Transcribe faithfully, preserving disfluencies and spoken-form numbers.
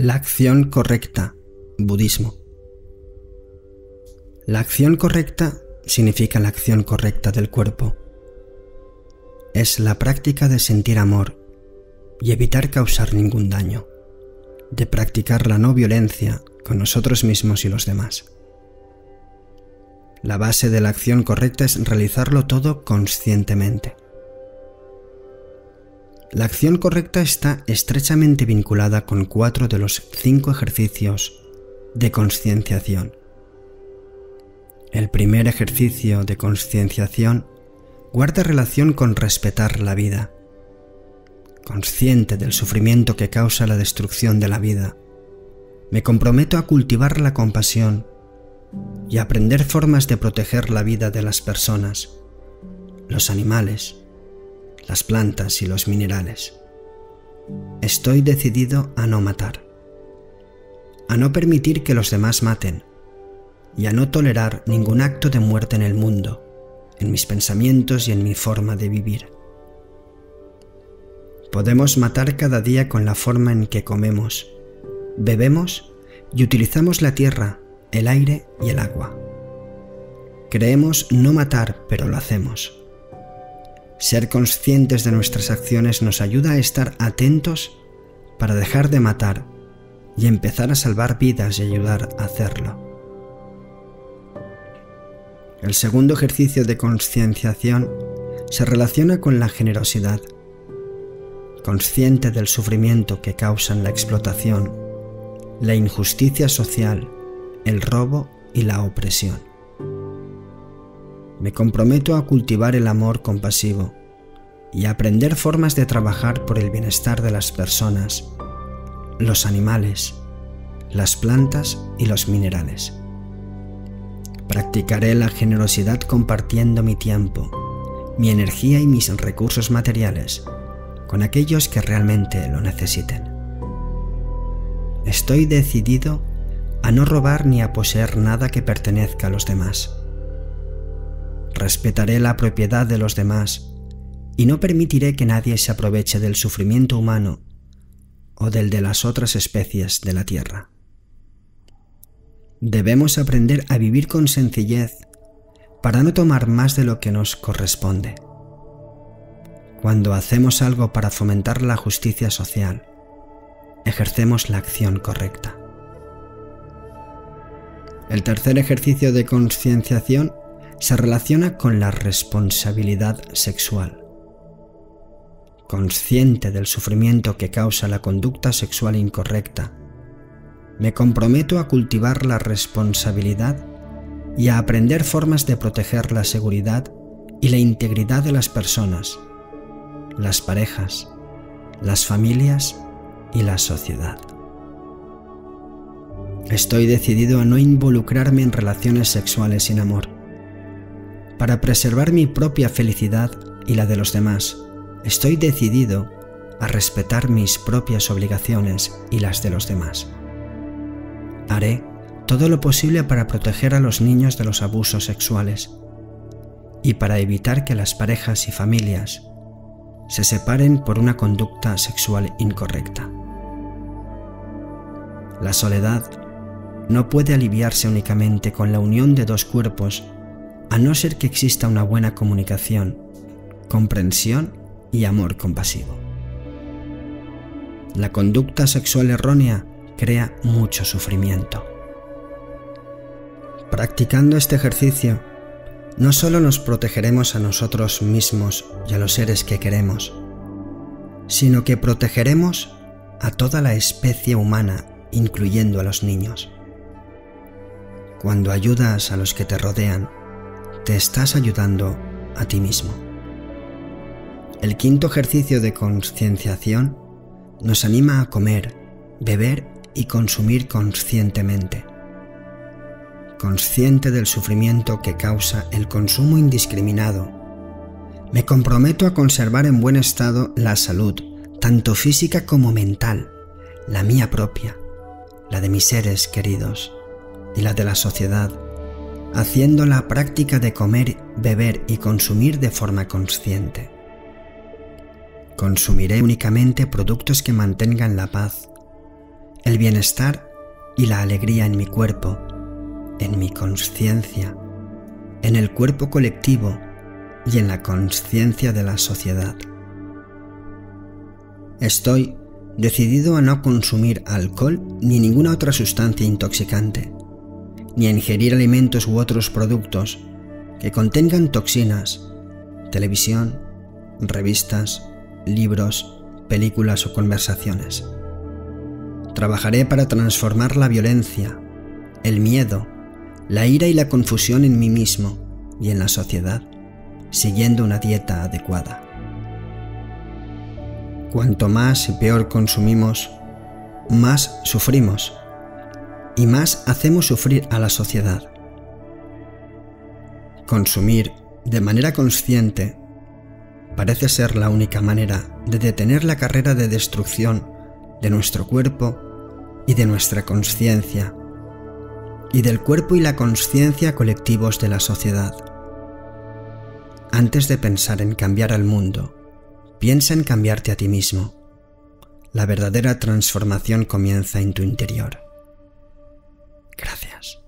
La acción correcta, budismo. La acción correcta significa la acción correcta del cuerpo. Es la práctica de sentir amor y evitar causar ningún daño, de practicar la no violencia con nosotros mismos y los demás. La base de la acción correcta es realizarlo todo conscientemente. La acción correcta está estrechamente vinculada con cuatro de los cinco ejercicios de conscienciación. El primer ejercicio de conscienciación guarda relación con respetar la vida, consciente del sufrimiento que causa la destrucción de la vida. Me comprometo a cultivar la compasión y aprender formas de proteger la vida de las personas, los animales, las plantas y los minerales. Estoy decidido a no matar, a no permitir que los demás maten y a no tolerar ningún acto de muerte en el mundo, en mis pensamientos y en mi forma de vivir. Podemos matar cada día con la forma en que comemos, bebemos y utilizamos la tierra, el aire y el agua. Creemos no matar, pero lo hacemos. Ser conscientes de nuestras acciones nos ayuda a estar atentos para dejar de matar y empezar a salvar vidas y ayudar a hacerlo. El segundo ejercicio de conscienciación se relaciona con la generosidad. Consciente del sufrimiento que causan la explotación, la injusticia social, el robo y la opresión. Me comprometo a cultivar el amor compasivo y a aprender formas de trabajar por el bienestar de las personas, los animales, las plantas y los minerales. Practicaré la generosidad compartiendo mi tiempo, mi energía y mis recursos materiales con aquellos que realmente lo necesiten. Estoy decidido a no robar ni a poseer nada que pertenezca a los demás. Respetaré la propiedad de los demás y no permitiré que nadie se aproveche del sufrimiento humano o del de las otras especies de la tierra. Debemos aprender a vivir con sencillez para no tomar más de lo que nos corresponde. Cuando hacemos algo para fomentar la justicia social, ejercemos la acción correcta. El tercer ejercicio de conscienciación se relaciona con la responsabilidad sexual. Consciente del sufrimiento que causa la conducta sexual incorrecta, me comprometo a cultivar la responsabilidad y a aprender formas de proteger la seguridad y la integridad de las personas, las parejas, las familias y la sociedad. Estoy decidido a no involucrarme en relaciones sexuales sin amor. Para preservar mi propia felicidad y la de los demás, estoy decidido a respetar mis propias obligaciones y las de los demás. Haré todo lo posible para proteger a los niños de los abusos sexuales y para evitar que las parejas y familias se separen por una conducta sexual incorrecta. La soledad no puede aliviarse únicamente con la unión de dos cuerpos, a no ser que exista una buena comunicación, comprensión y amor compasivo. La conducta sexual errónea crea mucho sufrimiento. Practicando este ejercicio, no solo nos protegeremos a nosotros mismos y a los seres que queremos, sino que protegeremos a toda la especie humana, incluyendo a los niños. Cuando ayudas a los que te rodean, te estás ayudando a ti mismo. El quinto ejercicio de conscienciación nos anima a comer, beber y consumir conscientemente. Consciente del sufrimiento que causa el consumo indiscriminado, me comprometo a conservar en buen estado la salud, tanto física como mental, la mía propia, la de mis seres queridos y la de la sociedad, haciendo la práctica de comer, beber y consumir de forma consciente. Consumiré únicamente productos que mantengan la paz, el bienestar y la alegría en mi cuerpo, en mi conciencia, en el cuerpo colectivo y en la conciencia de la sociedad. Estoy decidido a no consumir alcohol ni ninguna otra sustancia intoxicante, ni a ingerir alimentos u otros productos que contengan toxinas, televisión, revistas, libros, películas o conversaciones. Trabajaré para transformar la violencia, el miedo, la ira y la confusión en mí mismo y en la sociedad, siguiendo una dieta adecuada. Cuanto más y peor consumimos, más sufrimos y más hacemos sufrir a la sociedad. Consumir de manera consciente parece ser la única manera de detener la carrera de destrucción de nuestro cuerpo y de nuestra conciencia, y del cuerpo y la conciencia colectivos de la sociedad. Antes de pensar en cambiar al mundo, piensa en cambiarte a ti mismo. La verdadera transformación comienza en tu interior. Gracias.